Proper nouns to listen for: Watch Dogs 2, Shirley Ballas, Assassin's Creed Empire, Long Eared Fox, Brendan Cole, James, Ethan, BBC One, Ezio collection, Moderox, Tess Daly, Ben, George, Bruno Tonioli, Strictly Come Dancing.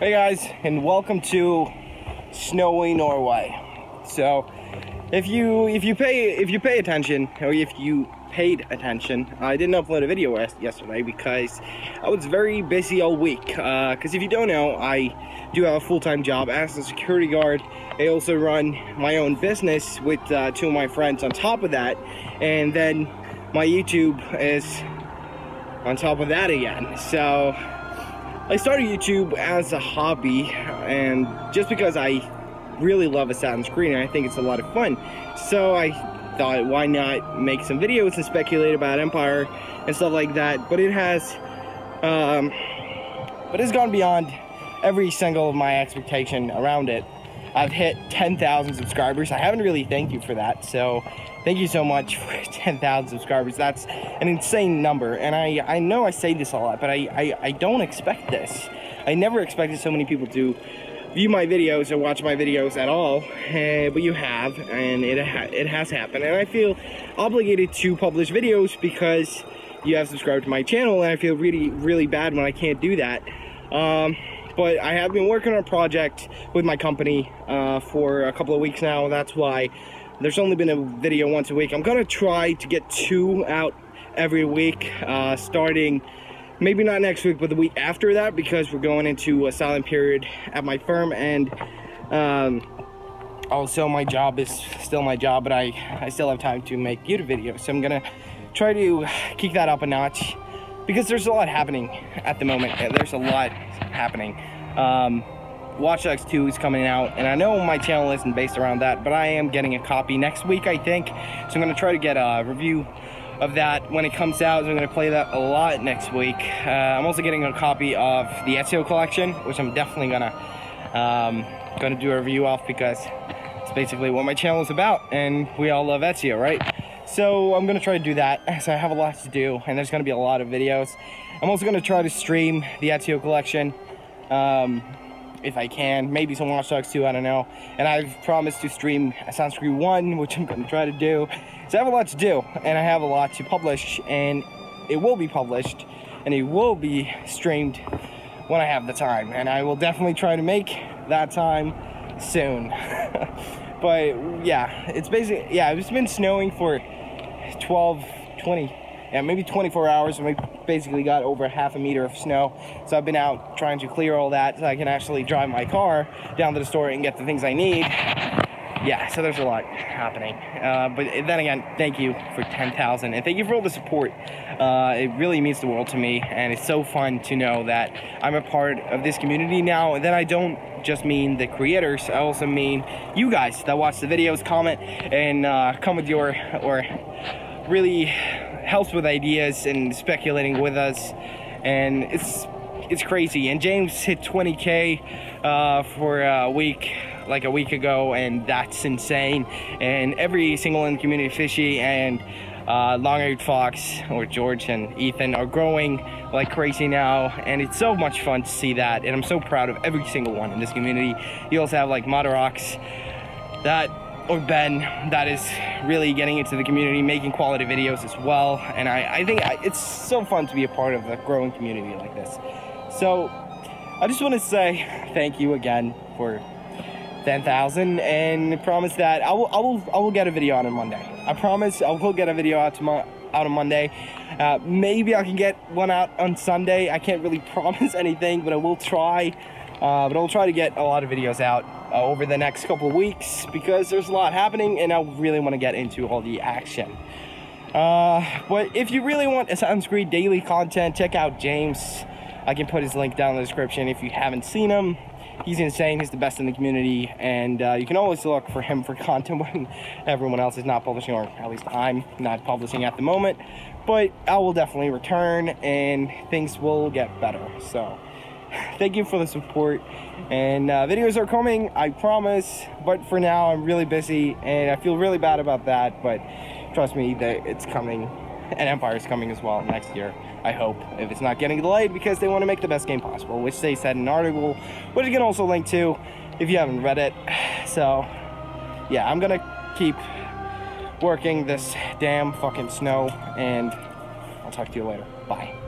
Hey guys, and welcome to snowy Norway. So, if you pay attention, or if you paid attention, I didn't upload a video yesterday because I was very busy all week. Because if you don't know, I do have a full-time job as a security guard. I also run my own business with two of my friends on top of that, and then my YouTube is on top of that again. So I started YouTube as a hobby, and just because I really love Assassin's Creed and I think it's a lot of fun, so I thought, why not make some videos and speculate about Empire and stuff like that. But it has, it's gone beyond every single of my expectation around it. I've hit 10,000 subscribers. I haven't really thanked you for that, so thank you so much for 10,000 subscribers. That's an insane number, and I know I say this a lot, but I don't expect this. I never expected so many people to view my videos or watch my videos at all, but you have, and it has happened. And I feel obligated to publish videos because you have subscribed to my channel, and I feel really, really bad when I can't do that. But I have been working on a project with my company for a couple of weeks now. That's why there's only been a video once a week. I'm gonna try to get 2 out every week, starting maybe not next week, but the week after that, because we're going into a silent period at my firm, and also my job is still my job, but I still have time to make YouTube videos. So I'm gonna try to kick that up a notch, because there's a lot happening at the moment. There's a lot happening. Watch Dogs 2 is coming out, and I know my channel isn't based around that, but I am getting a copy next week, I think. So I'm going to try to get a review of that when it comes out, so I'm going to play that a lot next week. I'm also getting a copy of the Ezio collection, which I'm definitely going to do a review of, because it's basically what my channel is about, and we all love Ezio, right? So I'm going to try to do that. So I have a lot to do, and there's going to be a lot of videos. I'm also going to try to stream the Ezio collection. If I can, maybe some Watch Dogs 2, I don't know. And I've promised to stream Assassin's Creed 1, which I'm going to try to do. So I have a lot to do, and I have a lot to publish, and it will be published, and it will be streamed when I have the time. And I will definitely try to make that time soon. But yeah, it's basically, yeah, it's been snowing for maybe 24 hours, and we basically got over half a meter of snow. So I've been out trying to clear all that so I can actually drive my car down to the store and get the things I need. Yeah, so there's a lot happening. But then again, thank you for 10,000, and thank you for all the support. It really means the world to me, and it's so fun to know that I'm a part of this community now. And then I don't just mean the creators, I also mean you guys that watch the videos, comment, and come with your, or really helps with ideas and speculating with us, and it's crazy. And James hit 20K for a week ago, and that's insane. And every single in the community, Fishy and Long Eared Fox, or George and Ethan, are growing like crazy now, and it's so much fun to see that. And I'm so proud of every single one in this community. You also have like Moderox, or Ben, that is really getting into the community, making quality videos as well. And I think it's so fun to be a part of a growing community like this. So I just want to say thank you again for 10,000, and promise that I will get a video out on Monday. I promise I will get a video out tomorrow. Out on Monday. Maybe I can get one out on Sunday. I can't really promise anything, but I will try. But I'll try to get a lot of videos out over the next couple of weeks, because there's a lot happening, and I really want to get into all the action. But if you really want Assassin's Creed daily content, check out James. I can put his link down in the description if you haven't seen him. He's insane, he's the best in the community, and you can always look for him for content when everyone else is not publishing, or at least I'm not publishing at the moment. But I will definitely return, and things will get better. So thank you for the support, and videos are coming, I promise. But for now, I'm really busy, and I feel really bad about that, but trust me, that it's coming. And Empire is coming as well next year, I hope, if it's not getting delayed, because they want to make the best game possible, which they said in an article, which you can also link to if you haven't read it. So yeah, I'm gonna keep working this damn fucking snow, and I'll talk to you later. Bye.